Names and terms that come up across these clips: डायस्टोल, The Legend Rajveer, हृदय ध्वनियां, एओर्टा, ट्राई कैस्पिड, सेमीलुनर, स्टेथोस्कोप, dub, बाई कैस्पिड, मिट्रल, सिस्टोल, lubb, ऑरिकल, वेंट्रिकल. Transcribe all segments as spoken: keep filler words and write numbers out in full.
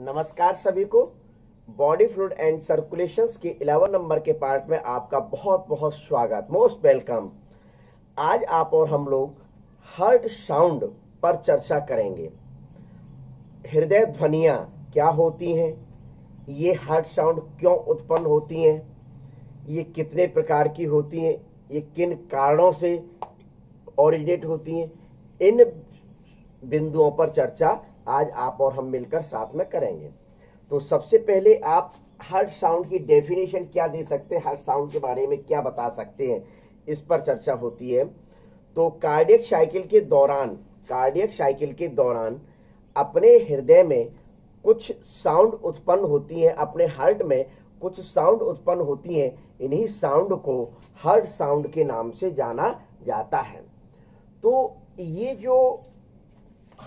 नमस्कार सभी को। बॉडी फ्लूइड एंड सर्कुलेशंस के ग्यारह नंबर के पार्ट में आपका बहुत बहुत स्वागत, मोस्ट वेलकम। आज आप और हम लोग हार्ट साउंड पर चर्चा करेंगे। हृदय ध्वनियां क्या होती हैं, ये हार्ट साउंड क्यों उत्पन्न होती हैं, ये कितने प्रकार की होती हैं, ये किन कारणों से ओरिजिनेट होती हैं, इन बिंदुओं पर चर्चा आज आप और हम मिलकर साथ में करेंगे। तो सबसे पहले आप हार्ट साउंड की डेफिनेशन क्या दे सकते हैं, हार्ट साउंड के बारे में क्या बता सकते हैं, इस पर चर्चा होती है। तो कार्डियक साइकिल के दौरान कार्डियक साइकिल के दौरान अपने हृदय में कुछ साउंड उत्पन्न होती हैं, अपने हार्ट में कुछ साउंड उत्पन्न होती हैं। इन्हीं साउंड को हार्ट साउंड के नाम से जाना जाता है। तो ये जो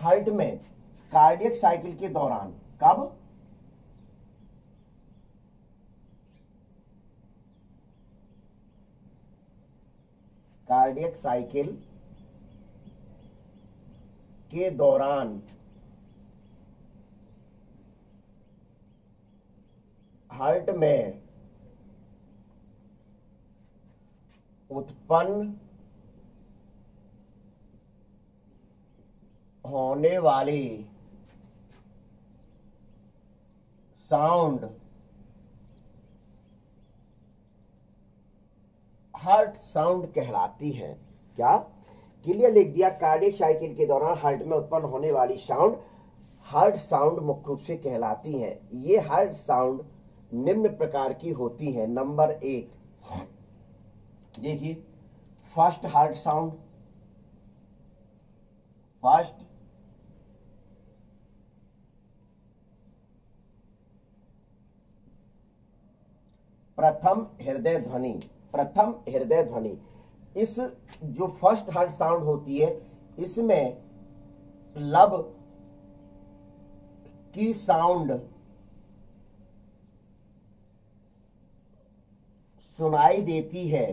हार्ट में कार्डियक साइकिल के दौरान कब कार्डियक साइकिल के दौरान हार्ट में उत्पन्न होने वाली साउंड हार्ट साउंड कहलाती है। क्या क्लियर लिख दिया, कार्डियक साइकिल के दौरान हार्ट में उत्पन्न होने वाली साउंड हार्ट साउंड मुख्य रूप से कहलाती है। ये हार्ट साउंड निम्न प्रकार की होती है। नंबर एक देखिए, फर्स्ट हार्ट साउंड, फर्स्ट प्रथम हृदय ध्वनि, प्रथम हृदय ध्वनि। इस जो फर्स्ट हार्ट साउंड होती है, इसमें लब की साउंड सुनाई देती है।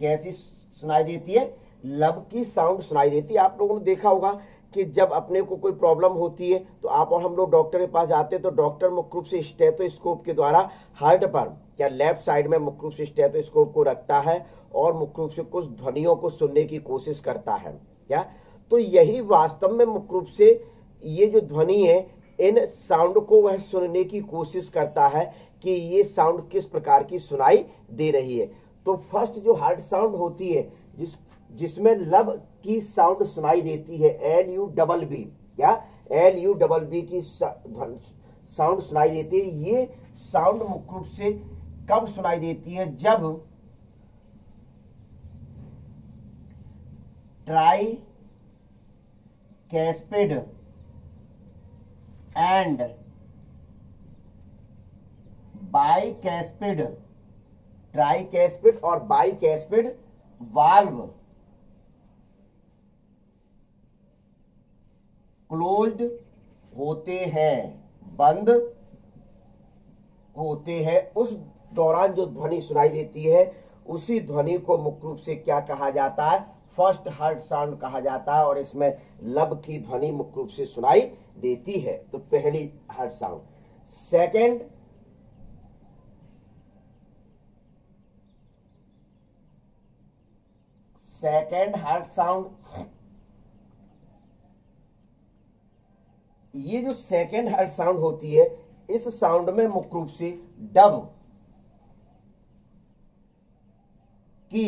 कैसी सुनाई देती है? लब की साउंड सुनाई देती है। आप लोगों ने देखा होगा कि जब अपने को कोई प्रॉब्लम होती है तो आप और हम लोग डॉक्टर के पास जाते हैं, तो डॉक्टर मुख्य रूप से स्टेथोस्कोप के द्वारा हार्ट पर या लेफ्ट साइड में मुख्य रूप से स्टेथोस्कोप को रखता है और मुख्य रूप से कुछ ध्वनियों को सुनने की कोशिश करता है। क्या तो यही वास्तव में मुख्य रूप से ये जो ध्वनि है, इन साउंड को वह सुनने की कोशिश करता है कि ये साउंड किस प्रकार की सुनाई दे रही है। तो फर्स्ट जो हार्ट साउंड होती है, जिस जिसमें लब की साउंड सुनाई देती है, एल यू डबल बी, क्या एल यू डबल बी की साउंड सुनाई देती है। ये साउंड मुख्य रूप से कब सुनाई देती है? जब ट्राई कैस्पिड and बाई कैस्पिड ट्राई कैस्पिड और बाई कैस्पिड वाल्व क्लोज्ड होते हैं, बंद होते हैं, उस दौरान जो ध्वनि सुनाई देती है, उसी ध्वनि को मुख्य रूप से क्या कहा जाता है? फर्स्ट हार्ट साउंड कहा जाता है। और इसमें लब की ध्वनि मुख्य रूप से सुनाई देती है। तो पहली heart sound. Second second heart sound. ये जो सेकेंड हार्ट साउंड होती है, इस साउंड में मुख्य रूप से डब की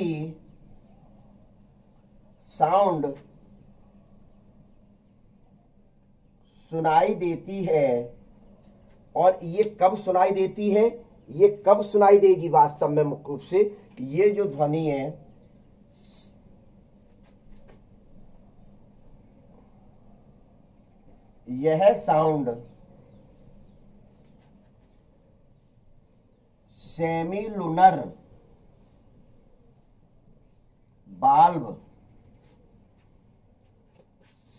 साउंड सुनाई देती है। और ये कब सुनाई देती है? ये कब सुनाई देगी? वास्तव में मुख्य रूप से ये जो ध्वनि है, यह sound सेमीलुनर valve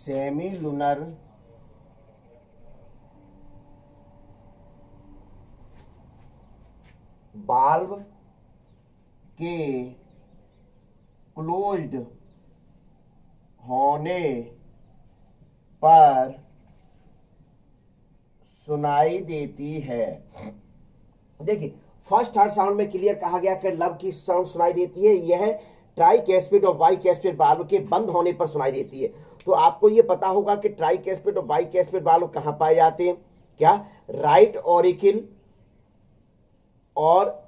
सेमीलुनर valve के क्लोज्ड होने पर सुनाई देती है। देखिए फर्स्ट थर्ड साउंड में क्लियर कहा गया कि लव की साउंड सुनाई देती है, यह ट्राई कैस्पिड और वाई कैस्पिड बालों के बंद होने पर सुनाई देती है। तो आपको ये पता होगा कि ट्राई कैस्पिड और वाई कैस्पिड बालों कहाँ पाए जाते हैं, क्या राइट ऑरिकिल और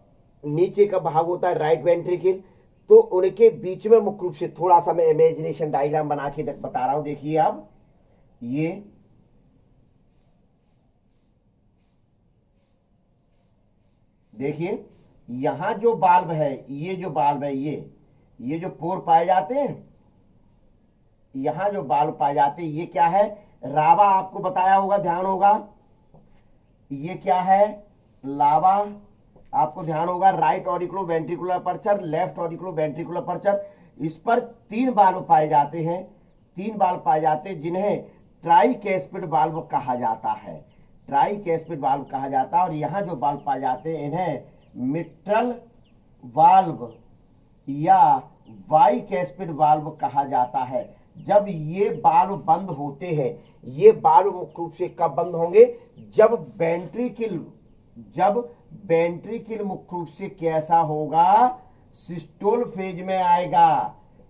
नीचे का भाग होता है राइट वेंट्रिकल, तो उनके बीच में मुख्य रूप से थोड़ा सा मैं इमेजिनेशन डायग्राम बना के बता रहा हूं। देखिए आप ये देखिए यहां जो बाल्ब है, ये जो बाल्ब है, ये ये जो पोर पाए जाते हैं, यहां जो बाल्ब पाए जाते हैं, ये क्या है रावा, आपको बताया होगा ध्यान होगा, ये क्या है लावा, आपको ध्यान होगा right auriculo ventricular aperture, left auriculo ventricular aperture. इस पर तीन बाल्ब पाए जाते हैं, तीन बाल्ब पाए जाते हैं जिन्हें ट्राई कैस्पिड बाल्ब कहा जाता है, ट्राई कैस्पिड बाल्ब कहा जाता है। और यहाँ जो बाल्ब पाए जाते हैं इन्हें मिट्रल बाल्ब या वाई कैस्पिड बाल्ब कहा जाता है। जब ये बाल्ब बंद होते हैं, ये बाल्ब मुख्य रूप से कब बंद होंगे, जब वेंट्रिकल जब वेंट्रिकल मुख्य रूप से कैसा होगा सिस्टोल फेज में आएगा,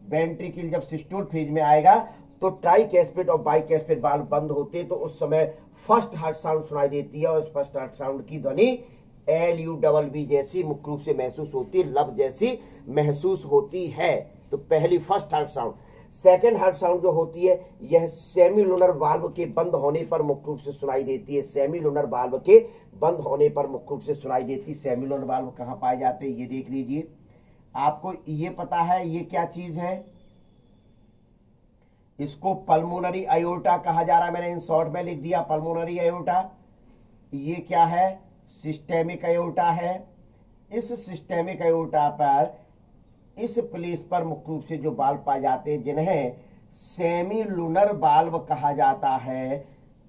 वेंट्रिकल जब सिस्टोल फेज में आएगा तो ट्राई कैस्पिड और बाई कैस्पिड बाल्ब बंद होते तो उस समय फर्स्ट हार्ट साउंड सुनाई देती है। और इस फर्स्ट हार्ट साउंड की ध्वनि एल यू डबल बी जैसी मुख्य रूप से महसूस होती है, लब जैसी महसूस होती है। तो पहली first heart sound. Second heart sound जो होती है यह सेमी लूनर वाल्व के बंद होने पर मुख्य रूप से सुनाई देती है, सेमी लूनर वाल्व के बंद होने पर मुख्य रूप से सुनाई देती है। सेमी लूनर वाल्व कहाँ पाए जाते हैं ये देख लीजिए, आपको ये पता है ये क्या चीज है, इसको पल्मोनरी एओर्टा कहा जा रहा है, मैंने इन शॉर्ट में लिख दिया पल्मोनरी एओर्टा। ये क्या है सिस्टेमिक एओर्टा है, इस सिस्टेमिक एओर्टा पर इस प्लेस पर मुख्य रूप से जो बाल्ब पाए जाते हैं जिन्हें सेमी लूनर बाल्ब कहा जाता है,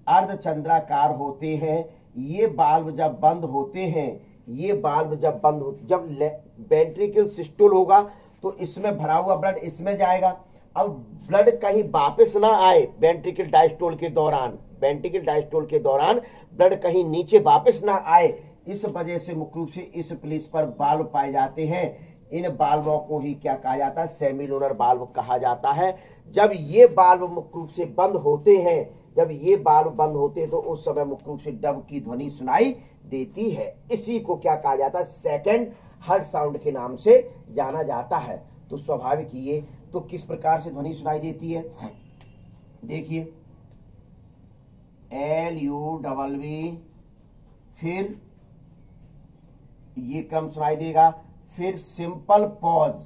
अर्धचंद्राकार होते हैं। ये बाल्ब जब बंद होते हैं, ये बाल्ब जब बंद हो जब वेंट्रिकल सिस्टोल होगा तो इसमें भरा हुआ ब्लड इसमें जाएगा, अब ब्लड कहीं वापस ना आए, वेंट्रिकल डायस्टोल के दौरान वेंट्रिकल डायस्टोल के दौरान ब्लड कहीं नीचे वापस ना आए, इस वजह से मुख्य रूप से इस प्लेस पर बाल्ब पाए जाते हैं। इन बाल्बों को ही क्या कहा जाता है सेमीलूनर बाल्ब कहा जाता है। जब ये बाल्ब मुख्य रूप से बंद होते हैं, जब ये बाल्ब बंद होते हैं तो उस समय मुख्य रूप से डब की ध्वनि सुनाई देती है। इसी को क्या कहा जाता है सेकंड हार्ट साउंड के नाम से जाना जाता है। तो स्वाभाविक ये तो किस प्रकार से ध्वनि सुनाई देती है, देखिए एल यू डबल बी, फिर ये क्रम सुनाई देगा, फिर सिंपल पॉज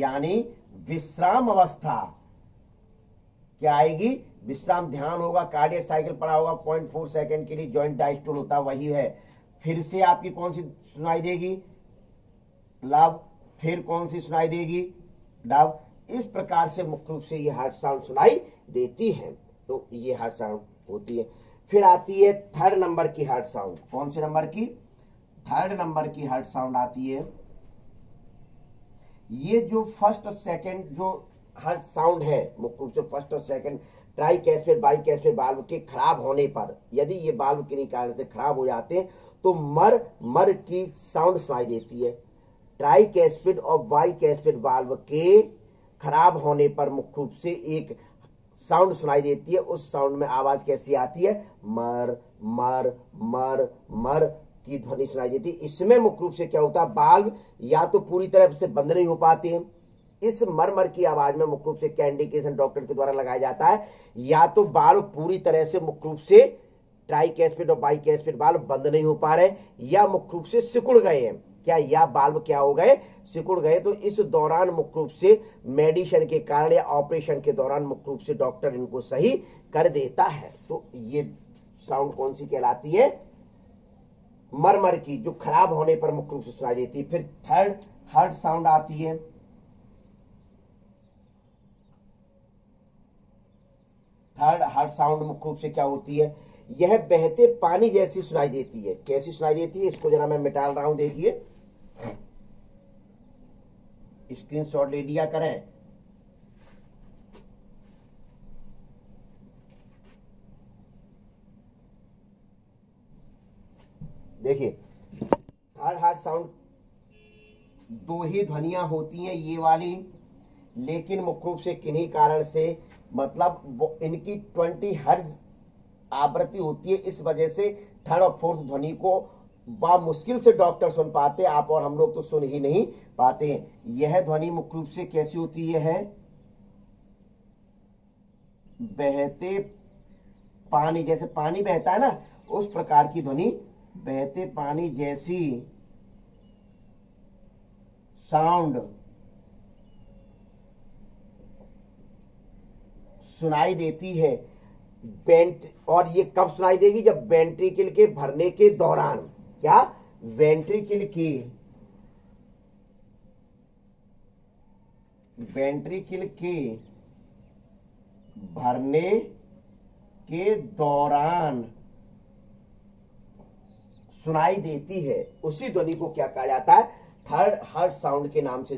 यानी विश्राम अवस्था क्या आएगी, विश्राम ध्यान होगा, कार्डियक साइकिल पड़ा होगा पॉइंट फोर सेकेंड के लिए, जॉइंट डायस्टोल होता वही है। फिर से आपकी कौन सी सुनाई देगी लव, फिर कौन सी सुनाई देगी लव। इस प्रकार से मुख्य रूप से ये हार्ट साउंड सुनाई देती है। तो ये हार्ट साउंड होती है। फिर आती है थर्ड नंबर की हार्ट साउंड, कौन से नंबर की, थर्ड नंबर की हार्ट साउंड आती है। ये जो फर्स्ट और सेकंड जो हार्ट साउंड है मुख्य रूप से फर्स्ट और second ट्राई कैस्पिड बाई कैस्पिड बाल्ब के खराब होने पर, यदि ये बाल्ब किन्हीं कारण से खराब हो जाते हैं तो मर मर की साउंड सुनाई देती है। ट्राई कैस्पिड और बाई कैस्पिड बाल्ब के खराब होने पर मुख्य रूप से एक साउंड सुनाई देती है। उस साउंड में आवाज कैसी आती है मर मर मर मर की ध्वनि सुनाई देती है। इसमें मुख्य रूप से क्या होता है बाल्ब या तो पूरी तरह से बंद नहीं हो पाते हैं, इस मर मर की आवाज में मुख्य रूप से क्या इंडिकेशन डॉक्टर के द्वारा लगाया जाता है, या तो बाल्ब पूरी तरह से मुख्य रूप से ट्राई कैस्पिड और बाई कैस्पिड बाल्ब बंद नहीं हो पा रहे, या मुख्य रूप से सिकुड़ गए हैं क्या, या बाल्ब क्या हो गए सिकुड़ गए। तो इस दौरान मुख्य रूप से मेडिसिन के कारण या ऑपरेशन के दौरान मुख्य रूप से डॉक्टर इनको सही कर देता है। तो ये साउंड कौन सी कहलाती है मरमर की, जो खराब होने पर मुख्य रूप से सुनाई देती है। फिर थर्ड हार्ट साउंड आती है, थर्ड हार्ट साउंड मुख्य रूप से क्या होती है, यह बहते पानी जैसी सुनाई देती है। कैसी सुनाई देती है, इसको जरा मैं मिटाल रहा हूं, देखिए स्क्रीनशॉट ले लिया करें। देखिए हर हर साउंड दो ही ध्वनियां होती हैं ये वाली, लेकिन मुख्य रूप से किन्हीं कारण से मतलब इनकी बीस हर्ट्ज आवृत्ति होती है, इस वजह से थर्ड और फोर्थ ध्वनि को बा मुश्किल से डॉक्टर सुन पाते, आप और हम लोग तो सुन ही नहीं पाते हैं। यह ध्वनि मुख्य रूप से कैसी होती है? बहते पानी, जैसे पानी बहता है ना उस प्रकार की ध्वनि, बहते पानी जैसी साउंड सुनाई देती है। वेंट और ये कब सुनाई देगी? जब वेंट्रिकल के भरने के दौरान। क्या? वेंट्रिकल के वेंट्रिकल के भरने के दौरान सुनाई देती है, उसी ध्वनि को क्या कहा जाता है? थर्ड हर्ट साउंड के नाम से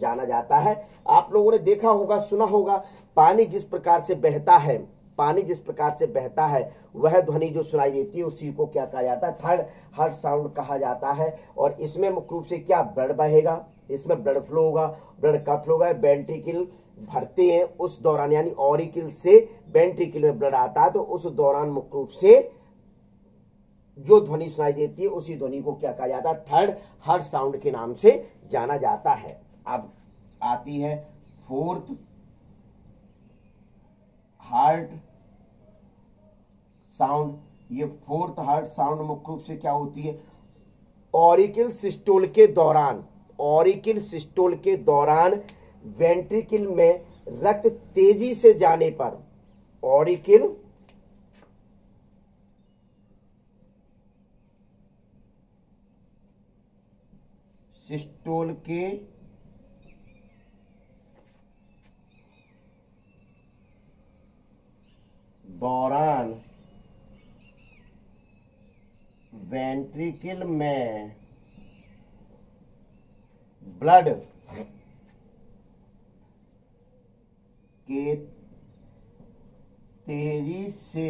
जाना जाता है। आप लोगों ने देखा होगा, सुना होगा, पानी जिस प्रकार से बहता है, पानी जिस प्रकार से बहता है वह ध्वनि जो सुनाई देती है उसी को क्या कहा जाता है? थर्ड हर्ट साउंड कहा जाता है। और इसमें मुख्य रूप से क्या ब्लड बहेगा, इसमें ब्लड फ्लो होगा, ब्लड का फ्लो होगा, वेंट्रिकल भरते हैं उस दौरान, यानी ऑरिकल से वेंट्रिकल में ब्लड आता है, तो उस दौरान मुख्य रूप से जो ध्वनि सुनाई देती है उसी ध्वनि को क्या कहा जाता है? थर्ड हर्ट साउंड के नाम से जाना जाता है। अब आती है फोर्थ हर्ट साउंड। ये फोर्थ हर्ट साउंड मुख्य रूप से क्या होती है? ऑरिकल सिस्टोल के दौरान, ऑरिकल सिस्टोल के दौरान वेंट्रिकल में रक्त तेजी से जाने पर, ऑरिकल सिस्टोल के दौरान वेंट्रिकल में ब्लड के तेजी से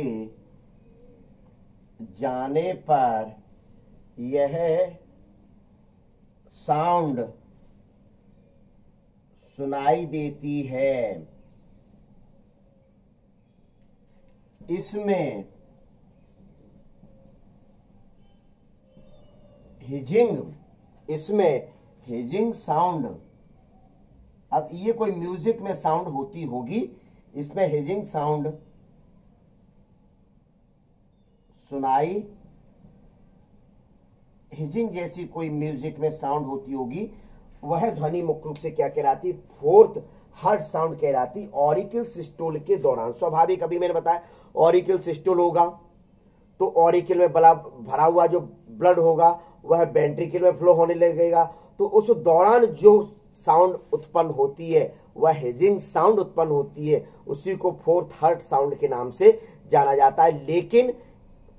जाने पर यह साउंड सुनाई देती है। इसमें हिजिंग, इसमें हिजिंग साउंड, अब ये कोई म्यूजिक में साउंड होती होगी, इसमें हिजिंग साउंड सुनाई, हिजिंग जैसी कोई म्यूजिक में साउंड होती होगी, वह ध्वनि मुख्य रूप से क्या कहलाती? फोर्थ हर्ट साउंड कहलाती। ऑरिकल सिस्टोल के दौरान, स्वाभाविक अभी मैंने बताया ऑरिकल सिस्टोल होगा तो ऑरिकल में बला भरा हुआ जो ब्लड होगा वह वेंट्रिकल में फ्लो होने लगेगा, तो उस दौरान जो साउंड उत्पन्न होती है वह हेजिंग साउंड उत्पन्न होती है, उसी को फोर्थ हर्ट साउंड के नाम से जाना जाता है। लेकिन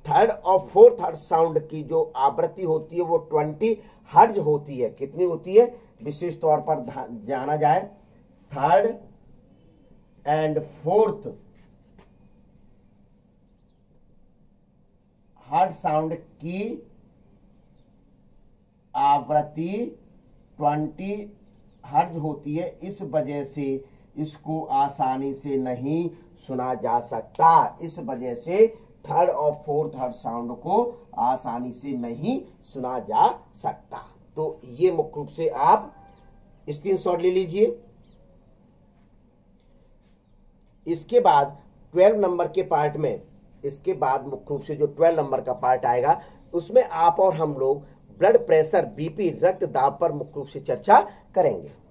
थर्ड और फोर्थ हर्ट साउंड की जो आवृत्ति होती है वो बीस हर्ट्ज होती है। कितनी होती है? विशेष तौर पर जाना जाए third and fourth heart sound की आवृत्ति बीस हर्ट्ज होती है, इस वजह से इसको आसानी से नहीं सुना जा सकता, इस वजह से थर्ड और फोर्थ हर्ट साउंड को आसानी से नहीं सुना जा सकता। तो ये मुख्य रूप से आप स्क्रीनशॉट ले लीजिए। इसके बाद बारह नंबर के पार्ट में, इसके बाद मुख्य रूप से जो बारह नंबर का पार्ट आएगा उसमें आप और हम लोग ब्लड प्रेशर, बीपी, रक्त दाब पर मुख्य रूप से चर्चा करेंगे।